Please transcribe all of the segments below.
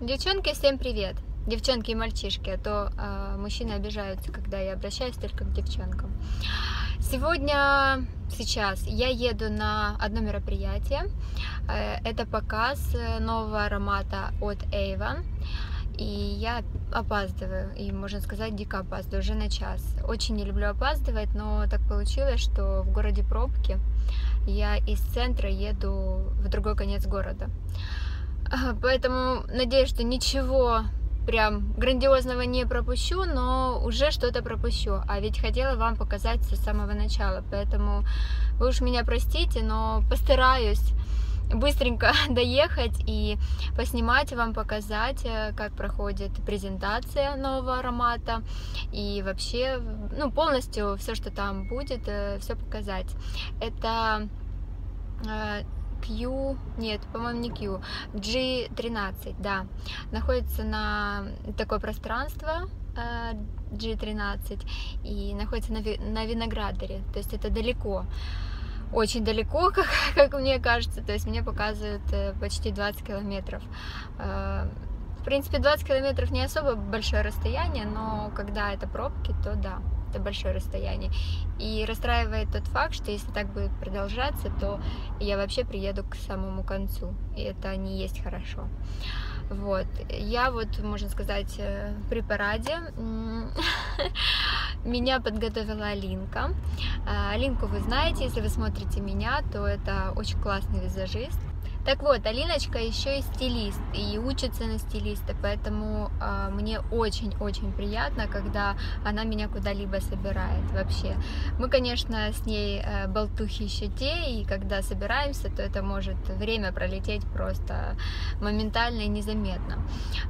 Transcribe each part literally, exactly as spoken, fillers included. Девчонки, всем привет! Девчонки и мальчишки, а то э, мужчины обижаются, когда я обращаюсь только к девчонкам. Сегодня, сейчас я еду на одно мероприятие. Э, это показ нового аромата от Эйвон. И я опаздываю, и, можно сказать, дико опаздываю, уже на час. Очень не люблю опаздывать, но так получилось, что в городе пробки. Я из центра еду в другой конец города. Поэтому надеюсь, что ничего прям грандиозного не пропущу, но уже что-то пропущу. А ведь хотела вам показать все с самого начала, поэтому вы уж меня простите, но постараюсь быстренько доехать и поснимать вам, показать, как проходит презентация нового аромата и вообще, ну, полностью все, что там будет, все показать. Это... Q, нет, по-моему, не Q, джи тринадцать, да, находится на такое пространство джи тринадцать и находится на Виноградаре, то есть это далеко, очень далеко, как, как мне кажется, то есть мне показывают почти двадцать километров. В принципе, двадцать километров не особо большое расстояние, но когда это пробки, то да, большое расстояние. И расстраивает тот факт, что если так будет продолжаться, то я вообще приеду к самому концу, и это не есть хорошо. Вот, я вот, можно сказать, при параде меня подготовила Алинка. Алинку вы знаете, если вы смотрите меня, то это очень классный визажист. Так вот, Алиночка еще и стилист, и учится на стилиста, поэтому э, мне очень-очень приятно, когда она меня куда-либо собирает вообще. Мы, конечно, с ней э, болтухи еще те, и когда собираемся, то это может время пролететь просто моментально и незаметно.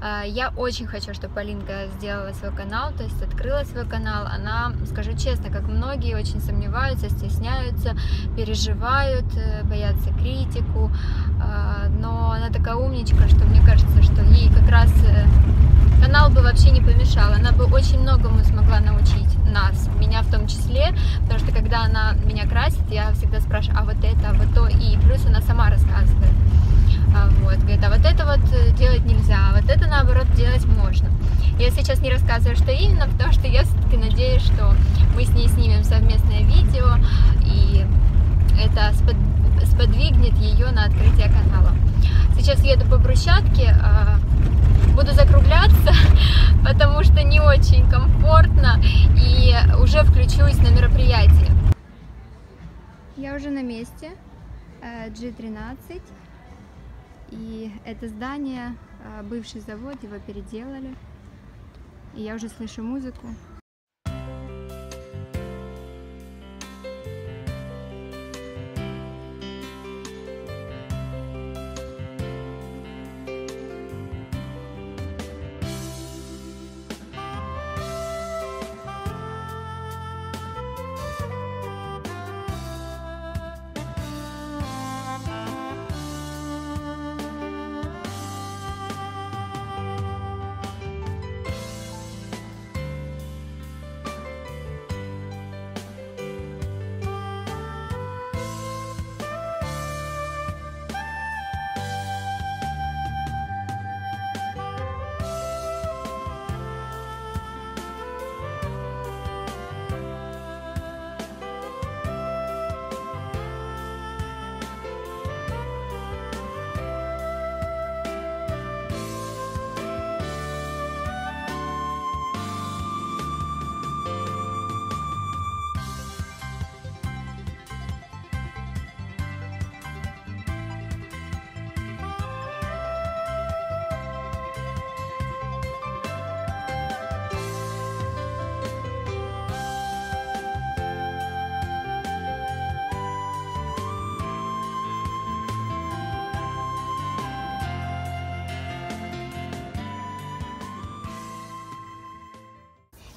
Э, я очень хочу, чтобы Алинка сделала свой канал, то есть открыла свой канал. Она, скажу честно, как многие, очень сомневаются, стесняются, переживают, боятся критику. Но она такая умничка, что мне кажется, что ей как раз канал бы вообще не помешал. Она бы очень многому смогла научить нас, меня в том числе, потому что когда она меня красит, я всегда спрашиваю, а вот это, а вот то, и плюс она сама рассказывает. Вот, говорит, а вот это вот делать нельзя, а вот это наоборот делать можно. Я сейчас не рассказываю, что именно, потому что я все-таки надеюсь, что мы с ней снимем совместное видео, и это сподвигнет ее на открытие канала. Сейчас еду по брусчатке, буду закругляться, потому что не очень комфортно, и уже включусь на мероприятие. Я уже на месте, джи тринадцать, и это здание, бывший завод, его переделали, и я уже слышу музыку.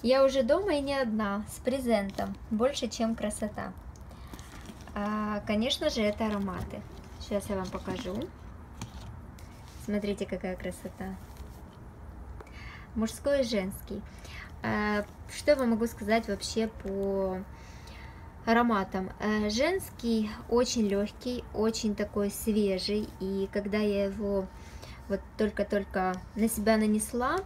Я уже дома и не одна, с презентом, больше чем красота. А, конечно же, это ароматы. Сейчас я вам покажу. Смотрите, какая красота. Мужской и женский. А, что я вам могу сказать вообще по ароматом. Женский, очень легкий, очень такой свежий. И когда я его вот только-только на себя нанесла,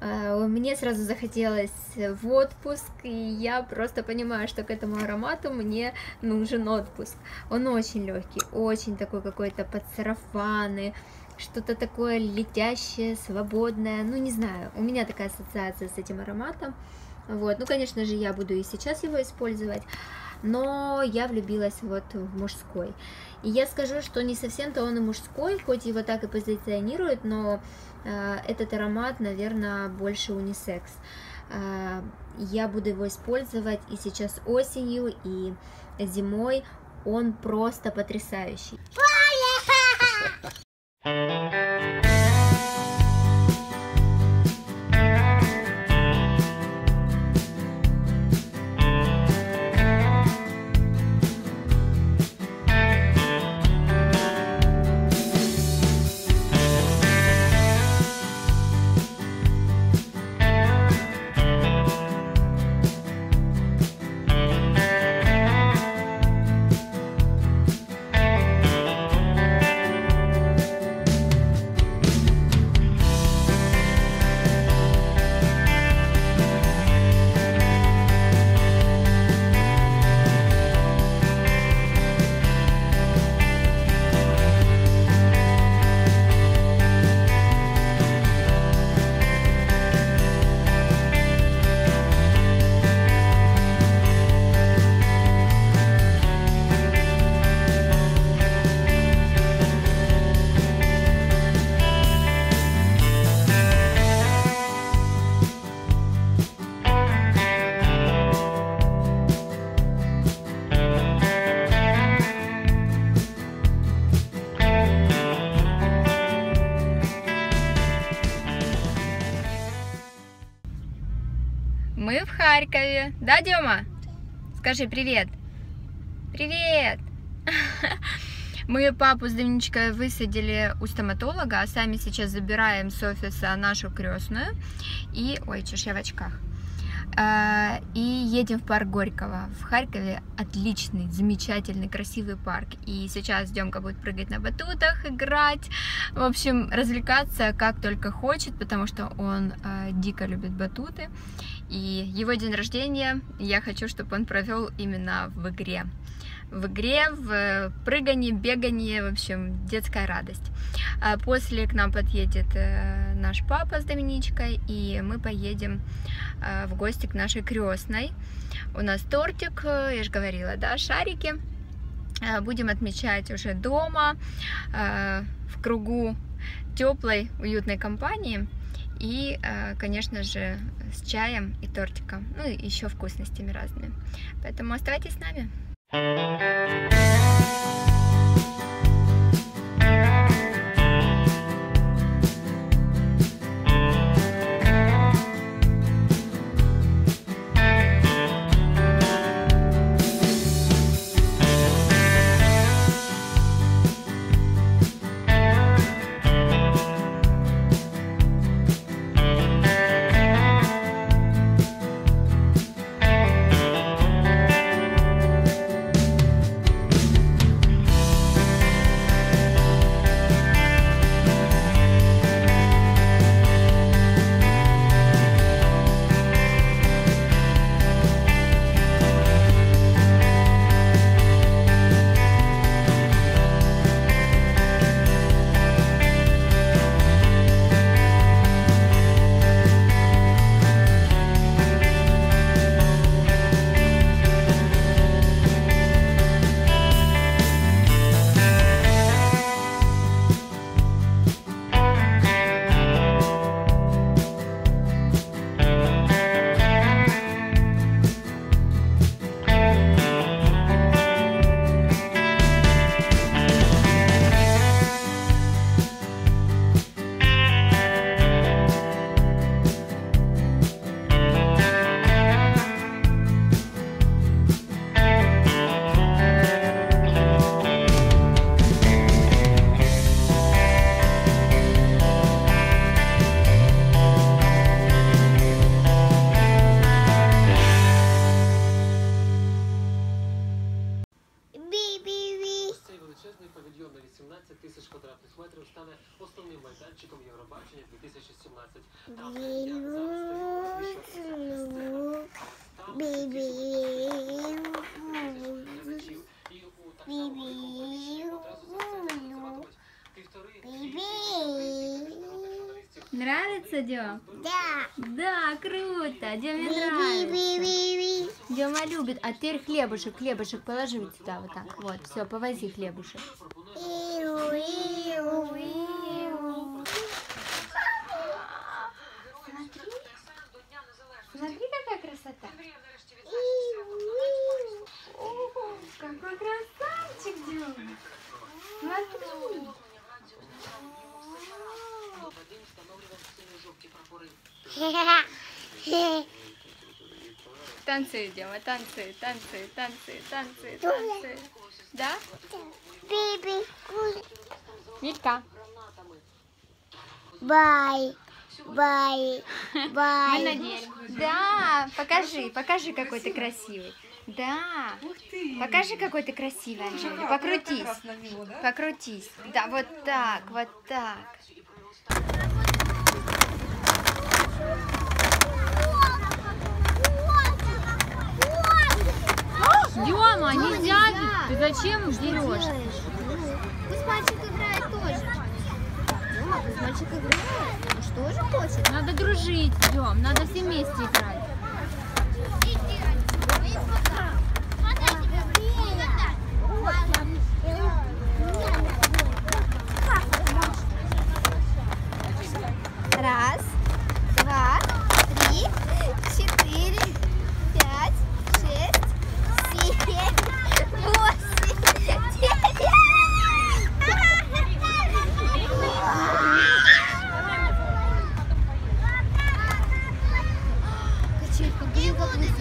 мне сразу захотелось в отпуск, и я просто понимаю, что к этому аромату мне нужен отпуск. Он очень легкий, очень такой какой-то под сарафаны, что-то такое летящее, свободное. Ну, не знаю, у меня такая ассоциация с этим ароматом. Вот, ну, конечно же, я буду и сейчас его использовать, но я влюбилась вот в мужской. И я скажу, что не совсем-то он и мужской, хоть его так и позиционируют, но э, этот аромат, наверное, больше унисекс. Э, я буду его использовать и сейчас осенью, и зимой. Он просто потрясающий. Мы в Харькове. Да, Дема? Скажи привет. Привет! Мы папу с Доминичкой высадили у стоматолога, а сами сейчас забираем с офиса нашу крестную. И... Ой, чушь, я в очках. И едем в парк Горького. В Харькове отличный, замечательный, красивый парк. И сейчас Демка будет прыгать на батутах, играть. В общем, развлекаться как только хочет, потому что он дико любит батуты. И его день рождения я хочу, чтобы он провел именно в игре. В игре, в прыгании, бегании, в общем, детская радость. После к нам подъедет наш папа с Доминичкой, и мы поедем в гости к нашей крестной. У нас тортик, я же говорила, да, шарики. Будем отмечать уже дома, в кругу теплой, уютной компании. И, конечно же, с чаем и тортиком, ну и еще вкусностями разными. Поэтому оставайтесь с нами. вісімнадцять тисяч квадратних метрів стане основним майданчиком Євробачення дві тисячі сімнадцять. Там, де я зараз стою, освіщуватися сцена. Там десять тисяч глядачів. І у так само великому приміщенні одразу за сценою працюватимуть півтори-дві тисячі міжнародних журналістів. Нравиться, Дем? Да. Да, круто. Деме нравится. Дема любит. А теперь хлебушек, хлебушек положи вот сюда, вот так. Вот, все, повози хлебушек. Смотри. Смотри, какая красота. Ого, какой красавчик, Дема. Смотри. Танцы, Дема, танцы, танцы, танцы, танцы, танцы. Да? Биби. Митка. Бай. Бай. Бай. Да, покажи, покажи, какой ты красивый. Да. Покажи, какой ты красивый, Анжелика. Покрутись. Покрутись. Да, вот так, вот так. Дема, нельзя! Ты зачем берешь? Пусть мальчик играет тоже. Дема, пусть мальчик играет. Ну что же хочет? Надо дружить, Дем, надо все вместе играть. Раз, два, три, четыре, пять, шесть, семь, восемь, девять. Качелька, бери волосы. Капец.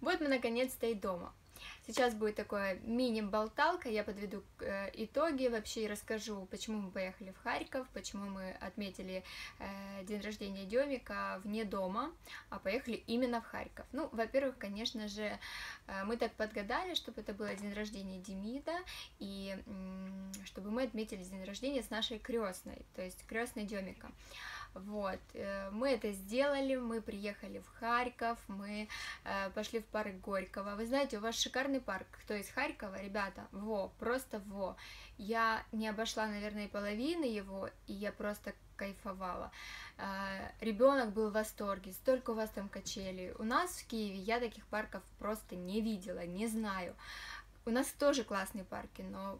Вот мы наконец-то и дома. Сейчас будет такое мини-болталка, я подведу итоги вообще и расскажу, почему мы поехали в Харьков, почему мы отметили день рождения Демика вне дома, а поехали именно в Харьков. Ну, во-первых, конечно же, мы так подгадали, чтобы это было день рождения Демида, и чтобы мы отметили день рождения с нашей крестной, то есть крестной Демика. Вот, мы это сделали, мы приехали в Харьков, мы пошли в парк Горького. Вы знаете, у вас шикарный парк, кто из Харькова, ребята, во, просто во. Я не обошла, наверное, половины его, и я просто кайфовала. Ребенок был в восторге, столько у вас там качелей. У нас в Киеве я таких парков просто не видела, не знаю. У нас тоже классные парки, но...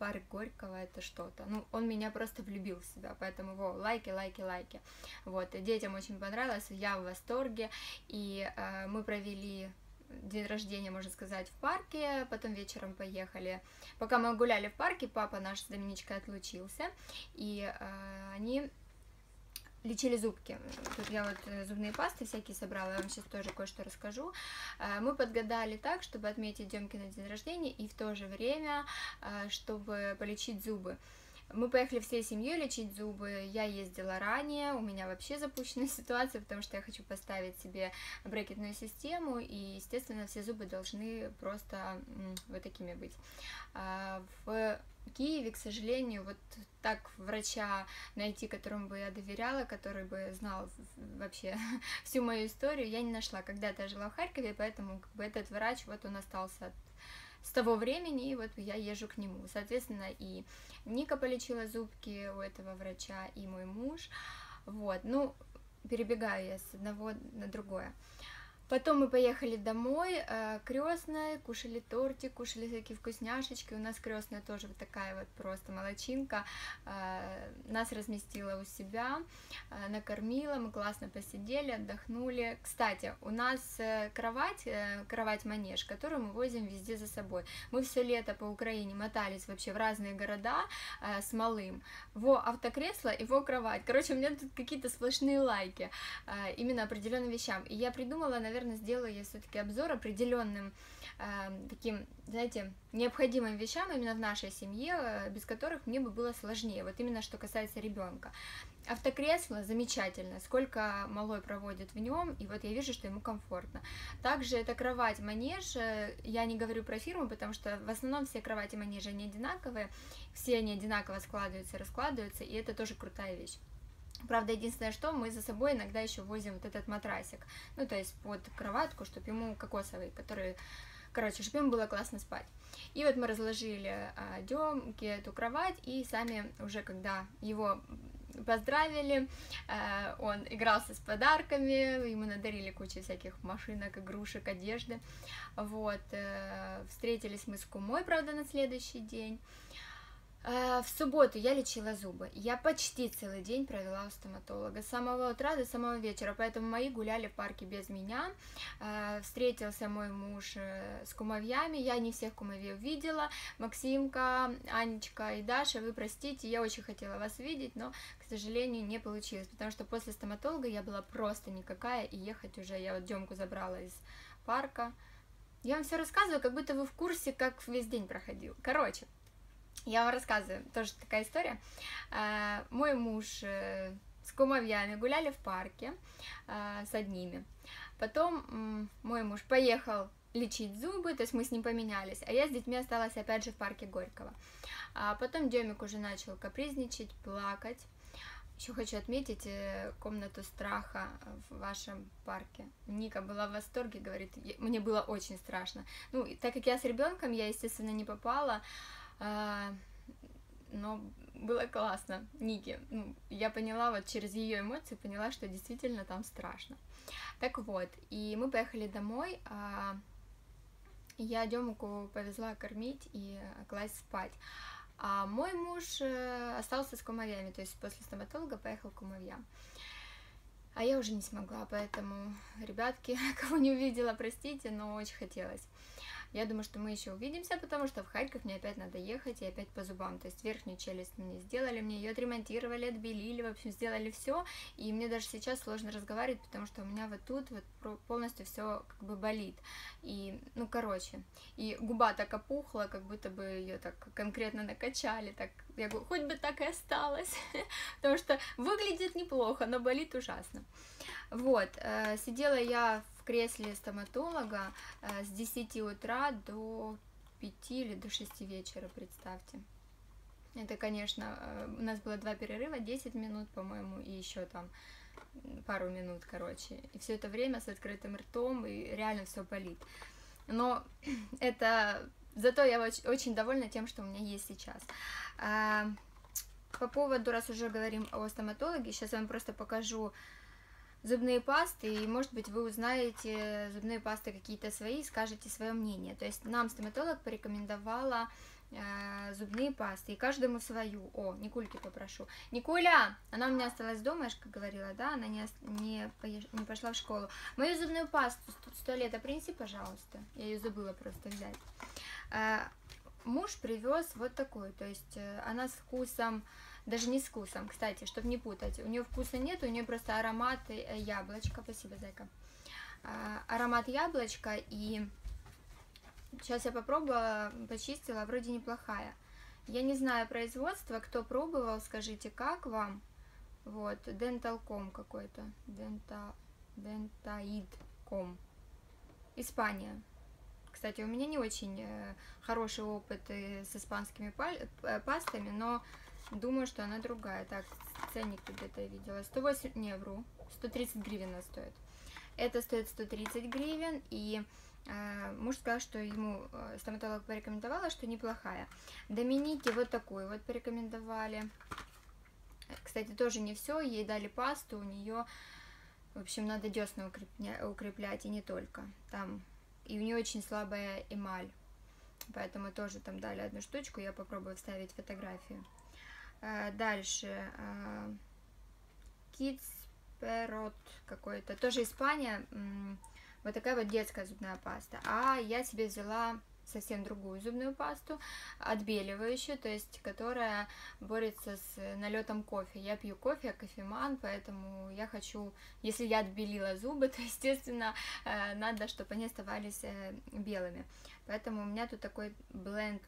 парк Горького это что-то. Ну, он меня просто влюбил в себя, поэтому его лайки, лайки, лайки. Вот, детям очень понравилось, я в восторге, и э, мы провели день рождения, можно сказать, в парке, потом вечером поехали. Пока мы гуляли в парке, папа наш с Доминичкой отлучился, и э, они лечили зубки. Тут я вот зубные пасты всякие собрала, я вам сейчас тоже кое-что расскажу. Мы подгадали так, чтобы отметить Демкино день рождения и в то же время, чтобы полечить зубы. Мы поехали всей семьей лечить зубы, я ездила ранее, у меня вообще запущенная ситуация, потому что я хочу поставить себе брекетную систему, и, естественно, все зубы должны просто вот такими быть. В Киеве, к сожалению, вот так врача найти, которому бы я доверяла, который бы знал вообще всю мою историю, я не нашла. Когда-то я жила в Харькове, поэтому как бы этот врач, вот он остался от... с того времени, и вот я езжу к нему. Соответственно, и Ника полечила зубки у этого врача, и мой муж. Вот, ну, перебегаю я с одного на другое. Потом мы поехали домой, крестная, кушали тортик, кушали всякие вкусняшечки. У нас крестная тоже вот такая вот просто молодчинка. Нас разместила у себя, накормила, мы классно посидели, отдохнули. Кстати, у нас кровать, кровать-манеж, которую мы возим везде за собой. Мы все лето по Украине мотались вообще в разные города с малым. Во автокресло и во кровать. Короче, у меня тут какие-то сплошные лайки именно определенным вещам. И я придумала, наверное, сделаю я все-таки обзор определенным э, таким, знаете, необходимым вещам именно в нашей семье, э, без которых мне бы было сложнее, вот именно что касается ребенка. Автокресло замечательно, сколько малой проводит в нем, и вот я вижу, что ему комфортно. Также это кровать-манеж, я не говорю про фирму, потому что в основном все кровати-манежи не одинаковые, все они одинаково складываются, раскладываются, и это тоже крутая вещь. Правда, единственное, что мы за собой иногда еще возим вот этот матрасик, ну, то есть под кроватку, чтобы ему кокосовый, который, короче, чтобы ему было классно спать. И вот мы разложили а, Демке эту кровать, и сами уже, когда его поздравили, а, он игрался с подарками, ему надарили кучу всяких машинок, игрушек, одежды, вот, а, встретились мы с Кумой, правда, на следующий день. В субботу я лечила зубы, я почти целый день провела у стоматолога, с самого утра до самого вечера, поэтому мои гуляли в парке без меня, встретился мой муж с кумовьями, я не всех кумовей увидела, Максимка, Анечка и Даша, вы простите, я очень хотела вас видеть, но, к сожалению, не получилось, потому что после стоматолога я была просто никакая, и ехать уже, я вот Демку забрала из парка, я вам все рассказываю, как будто вы в курсе, как весь день проходил, короче. Я вам рассказываю, тоже такая история. Мой муж с кумовьями гуляли в парке с одними. Потом мой муж поехал лечить зубы, то есть мы с ним поменялись, а я с детьми осталась опять же в парке Горького. А потом Демик уже начал капризничать, плакать. Еще хочу отметить комнату страха в вашем парке. Ника была в восторге, говорит, мне было очень страшно. Ну, так как я с ребенком, я, естественно, не попала. Но было классно, Ники, ну, я поняла, вот через ее эмоции поняла, что действительно там страшно. Так вот, и мы поехали домой, а я Демку повезла кормить и класть спать, а мой муж остался с кумовьями, то есть после стоматолога поехал к кумовьям. А я уже не смогла, поэтому, ребятки, кого не увидела, простите, но очень хотелось. Я думаю, что мы еще увидимся, потому что в Харьков мне опять надо ехать и опять по зубам. То есть верхнюю челюсть мне сделали, мне ее отремонтировали, отбелили, в общем, сделали все. И мне даже сейчас сложно разговаривать, потому что у меня вот тут вот полностью все как бы болит. И, ну, короче, и губа так опухла, как будто бы ее так конкретно накачали. Так, я говорю, хоть бы так и осталось, потому что выглядит неплохо, но болит ужасно. Вот, сидела я в кресле стоматолога с десяти утра до пяти или до шести вечера, представьте. Это, конечно, у нас было два перерыва, десять минут, по-моему, и еще там пару минут, короче. И все это время с открытым ртом, и реально все болит. Но это... Зато я очень довольна тем, что у меня есть сейчас. По поводу, раз уже говорим о стоматологе, сейчас я вам просто покажу зубные пасты, и, может быть, вы узнаете зубные пасты какие-то свои и скажете свое мнение. То есть нам стоматолог порекомендовала э, зубные пасты, и каждому свою. О, Никульки попрошу. Никуля, она у меня осталась дома, я же как говорила, да, она не, не, не пошла в школу. Мою зубную пасту с туалета принеси, пожалуйста. Я ее забыла просто взять. Э, муж привез вот такую, то есть э, она с вкусом даже не с вкусом, кстати, чтобы не путать. У нее вкуса нет, у нее просто аромат яблочка. Спасибо, зайка. Аромат яблочка, и сейчас я попробовала, почистила, вроде неплохая. Я не знаю производства, кто пробовал, скажите, как вам? Вот, денталь точка ком какой-то, дентаид точка ком, Испания. Кстати, у меня не очень хороший опыт с испанскими пастами, но думаю, что она другая. Так, ценник где-то видела. сто восемь, не, вру, сто тридцать гривен она стоит. Это стоит сто тридцать гривен, и э, муж сказал, что ему э, стоматолог порекомендовала, что неплохая. Доминики вот такую вот порекомендовали. Кстати, тоже не все, ей дали пасту, у нее, в общем, надо десна укрепня, укреплять, и не только. Там, и у нее очень слабая эмаль, поэтому тоже там дали одну штучку, я попробую вставить фотографию. Э, дальше, э, Kids Perrot какой-то, тоже Испания, вот такая вот детская зубная паста. А я себе взяла совсем другую зубную пасту, отбеливающую, то есть которая борется с налетом кофе. Я пью кофе, я кофеман, поэтому я хочу, если я отбелила зубы, то, естественно, надо, чтобы они оставались белыми. Поэтому у меня тут такой бленд,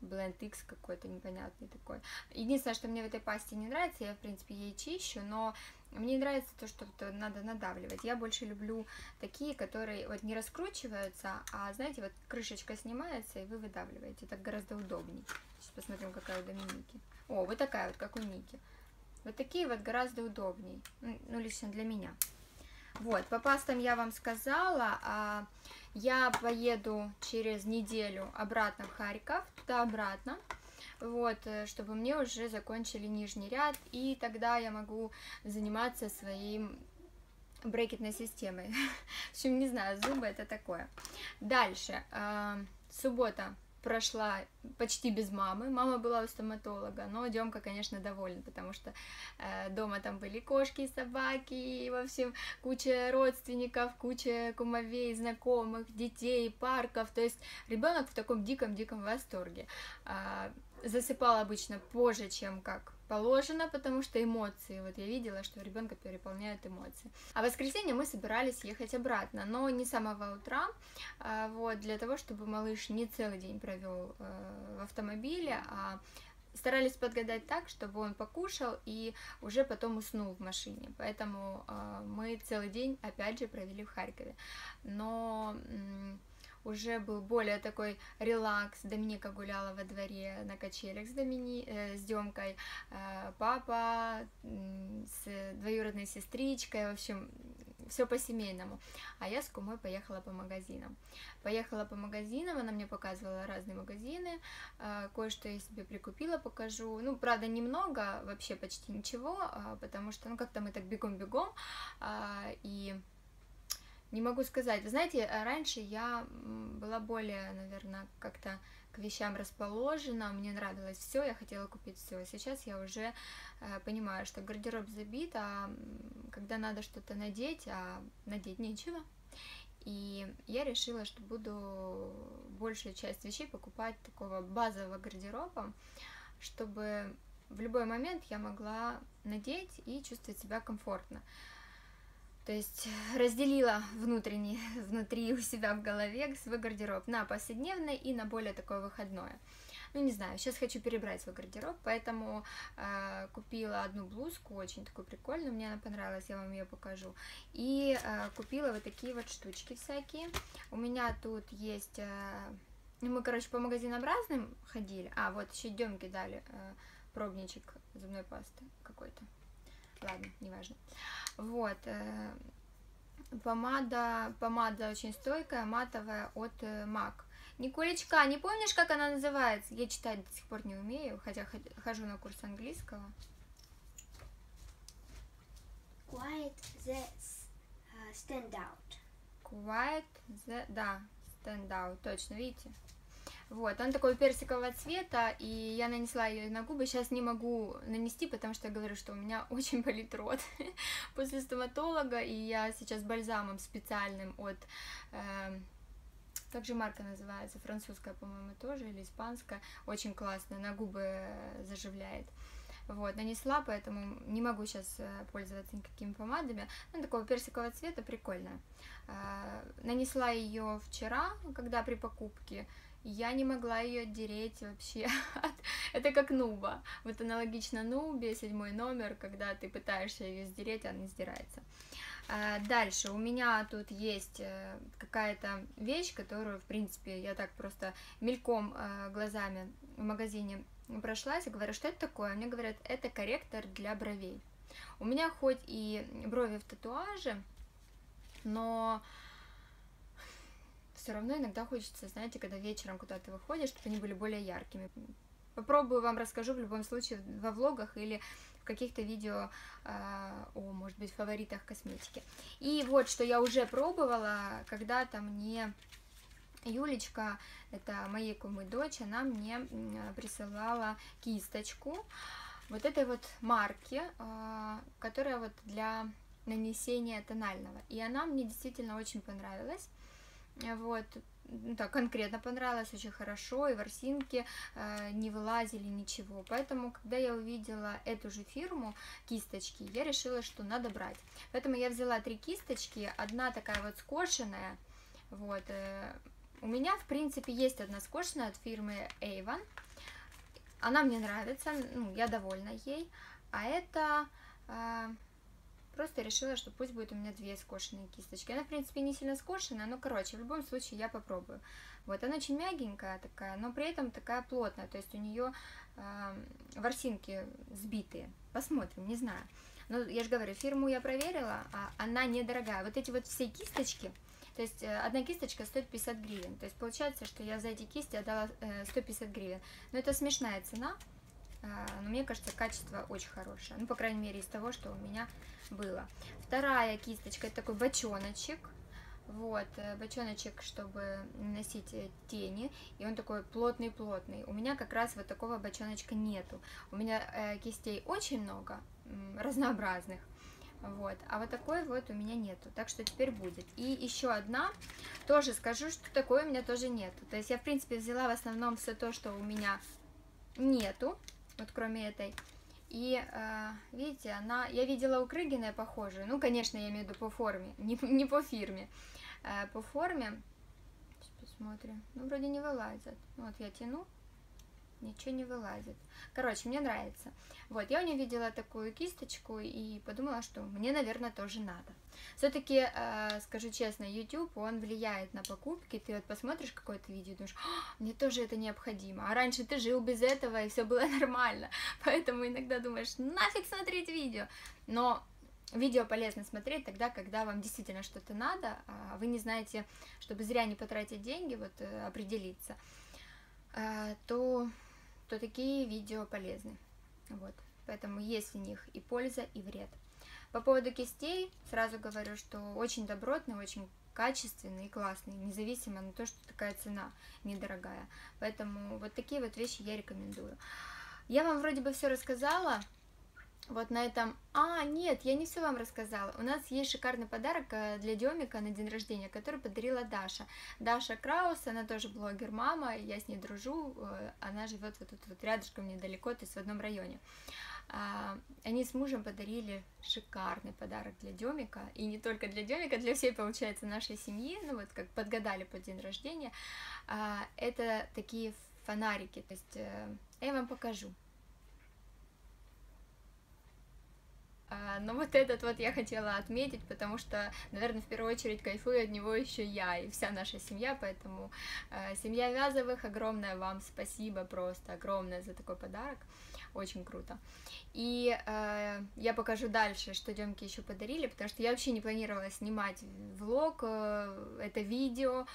Blend X какой-то непонятный такой. Единственное, что мне в этой пасте не нравится, я, в принципе, ей чищу, но мне нравится то, что -то надо надавливать. Я больше люблю такие, которые вот не раскручиваются, а, знаете, вот крышечка снимается, и вы выдавливаете. Так гораздо удобней. Сейчас посмотрим, какая у Доминики. О, вот такая вот, как у Ники. Вот такие вот гораздо удобней. Ну, лично для меня. Вот, по пастам я вам сказала. Я поеду через неделю обратно в Харьков, туда-обратно, вот, чтобы мне уже закончили нижний ряд, и тогда я могу заниматься своим брекетной системой. В общем, не знаю, зубы это такое. Дальше, суббота прошла почти без мамы. Мама была у стоматолога, но Демка, конечно, доволен, потому что э, дома там были кошки, собаки, и, в общем, куча родственников, куча кумовей, знакомых, детей, парков. То есть ребенок в таком диком-диком восторге. Э, засыпал обычно позже, чем как положено, потому что эмоции. Вот я видела, что ребенка переполняют эмоции. А в воскресенье мы собирались ехать обратно, но не с самого утра, вот, для того, чтобы малыш не целый день провел в автомобиле, а старались подгадать так, чтобы он покушал и уже потом уснул в машине. Поэтому мы целый день, опять же, провели в Харькове. Но уже был более такой релакс, Доминика гуляла во дворе на качелях с, Домини... э, с Демкой, э, папа э, с двоюродной сестричкой, в общем, все по-семейному. А я с Кумой поехала по магазинам. Поехала по магазинам, она мне показывала разные магазины, э, кое-что я себе прикупила, покажу. Ну, правда, немного, вообще почти ничего, э, потому что, ну, как-то мы так бегом-бегом, э, и... Не могу сказать. Вы знаете, раньше я была более, наверное, как-то к вещам расположена, мне нравилось все, я хотела купить все. Сейчас я уже э, понимаю, что гардероб забит, а когда надо что-то надеть, а надеть нечего. И я решила, что буду большую часть вещей покупать такого базового гардероба, чтобы в любой момент я могла надеть и чувствовать себя комфортно. То есть разделила внутренне, внутри у себя в голове свой гардероб на повседневное и на более такое выходное. Ну, не знаю, сейчас хочу перебрать свой гардероб, поэтому э, купила одну блузку, очень такую прикольную, мне она понравилась, я вам ее покажу. И э, купила вот такие вот штучки всякие. У меня тут есть... Э, мы, короче, по магазинам разным ходили. А, вот еще Демке дали э, пробничек зубной пасты какой-то. Ладно, неважно. Вот, э, помада, помада очень стойкая, матовая от э, мак. Никулечка, не помнишь, как она называется? Я читать до сих пор не умею, хотя хожу на курс английского. Quiet the Stand Out. Quiet the, да, Stand Out, точно, видите? Вот, он такой персикового цвета, и я нанесла ее на губы, сейчас не могу нанести, потому что я говорю, что у меня очень болит рот после стоматолога, и я сейчас бальзамом специальным от э, Также марка называется, французская, по-моему, тоже, или испанская. Очень классно, на губы заживляет. Вот, нанесла, поэтому не могу сейчас пользоваться никакими помадами. Она такого персикового цвета, прикольная. Нанесла ее вчера, когда при покупке. Я не могла ее отдереть вообще. Это как нуба. Вот аналогично нубе, седьмой номер, когда ты пытаешься ее сдереть, она не сдирается. Дальше у меня тут есть какая-то вещь, которую, в принципе, я так просто мельком глазами в магазине прошлась и говорю, что это такое? Мне говорят, это корректор для бровей. У меня хоть и брови в татуаже, но все равно иногда хочется, знаете, когда вечером куда-то выходишь, чтобы они были более яркими. Попробую, вам расскажу в любом случае во влогах или в каких-то видео, э, о, может быть, фаворитах косметики. И вот, что я уже пробовала, когда-то мне Юлечка, это моей кумы дочь, она мне присылала кисточку вот этой вот марки, э, которая вот для нанесения тонального. И она мне действительно очень понравилась. Вот, ну, так, конкретно понравилось, очень хорошо, и ворсинки э, не вылазили, ничего. Поэтому, когда я увидела эту же фирму кисточки, я решила, что надо брать. Поэтому я взяла три кисточки, одна такая вот скошенная. Вот, э, у меня, в принципе, есть одна скошенная от фирмы Avon. Она мне нравится, ну, я довольна ей. А это... Э, Просто решила, что пусть будет у меня две скошенные кисточки. Она, в принципе, не сильно скошенная, но, короче, в любом случае я попробую. Вот, она очень мягенькая такая, но при этом такая плотная, то есть у нее э, ворсинки сбитые. Посмотрим, не знаю. Но я же говорю, фирму я проверила, а она недорогая. Вот эти вот все кисточки, то есть э, одна кисточка стоит пятьдесят гривен. То есть получается, что я за эти кисти отдала э, сто пятьдесят гривен. Но это смешная цена. Но мне кажется, качество очень хорошее. Ну, по крайней мере, из того, что у меня было. Вторая кисточка, это такой бочоночек. Вот, бочоночек, чтобы наносить тени. И он такой плотный-плотный. У меня как раз вот такого бочоночка нету. У меня э, кистей очень много, разнообразных. Вот, а вот такой вот у меня нету. Так что теперь будет. И еще одна. Тоже скажу, что такой у меня тоже нету. То есть я, в принципе, взяла в основном все то, что у меня нету. Вот кроме этой. И, э, видите, она... Я видела у Крыгиной похожую. Ну, конечно, я имею в виду по форме. Не, не по фирме. Э, по форме. Сейчас посмотрим. Ну, вроде не вылазит. Вот я тяну. Ничего не вылазит. Короче, мне нравится. Вот, я у нее видела такую кисточку и подумала, что мне, наверное, тоже надо. Все-таки, э, скажу честно, YouTube, он влияет на покупки. Ты вот посмотришь какое-то видео и думаешь, мне тоже это необходимо. А раньше ты жил без этого, и все было нормально. Поэтому иногда думаешь, нафиг смотреть видео. Но видео полезно смотреть тогда, когда вам действительно что-то надо, а вы не знаете, чтобы зря не потратить деньги, вот определиться, э, то... то такие видео полезны. Вот, поэтому есть в них и польза, и вред. По поводу кистей сразу говорю, что очень добротные, очень качественные и классные, независимо на то, что такая цена недорогая. Поэтому вот такие вот вещи я рекомендую. Я вам вроде бы все рассказала. Вот на этом... А, нет, я не все вам рассказала. У нас есть шикарный подарок для Демика на день рождения, который подарила Даша. Даша Краус, она тоже блогер, мама, я с ней дружу, она живет вот тут вот рядышком, недалеко, то есть в одном районе. Они с мужем подарили шикарный подарок для Демика, и не только для Демика, для всей, получается, нашей семьи, ну вот как подгадали под день рождения. Это такие фонарики, то есть я вам покажу. Но вот этот вот я хотела отметить, потому что, наверное, в первую очередь кайфую от него еще я и вся наша семья, поэтому э, семья Вязовых, огромное вам спасибо, просто огромное за такой подарок, очень круто. И э, я покажу дальше, что Демке еще подарили, потому что я вообще не планировала снимать влог, э, это видео.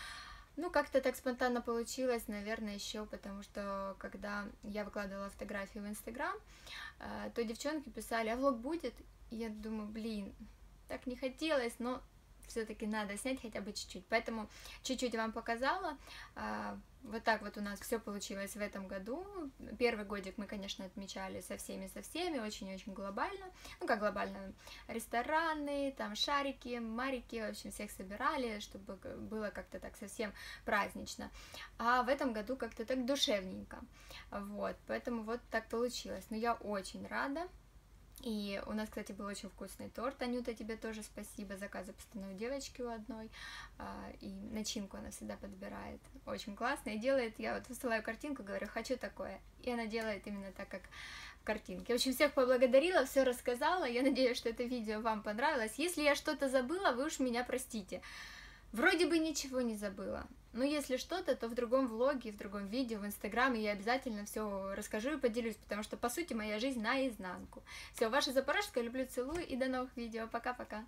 Ну, как-то так спонтанно получилось, наверное, еще потому что, когда я выкладывала фотографии в Инстаграм, то девчонки писали, а влог будет? И я думаю, блин, так не хотелось, но все-таки надо снять хотя бы чуть-чуть. Поэтому чуть-чуть вам показала. Вот так вот у нас все получилось в этом году. Первый годик мы, конечно, отмечали со всеми, со всеми, очень-очень глобально. Ну, как глобально, рестораны, там шарики, марики, в общем, всех собирали, чтобы было как-то так совсем празднично. А в этом году как-то так душевненько. Вот, поэтому вот так получилось. Но я очень рада. И у нас, кстати, был очень вкусный торт. Анюта, тебе тоже спасибо. Заказы постановы девочки у одной. И начинку она всегда подбирает. Очень классно. И делает, я вот высылаю картинку, говорю, хочу такое. И она делает именно так, как в картинке. В общем, всех поблагодарила, все рассказала. Я надеюсь, что это видео вам понравилось. Если я что-то забыла, вы уж меня простите. Вроде бы ничего не забыла. Но если что-то, то в другом влоге, в другом видео, в инстаграме я обязательно все расскажу и поделюсь, потому что, по сути, моя жизнь наизнанку. Все, ваша Запорожская, люблю, целую и до новых видео. Пока-пока!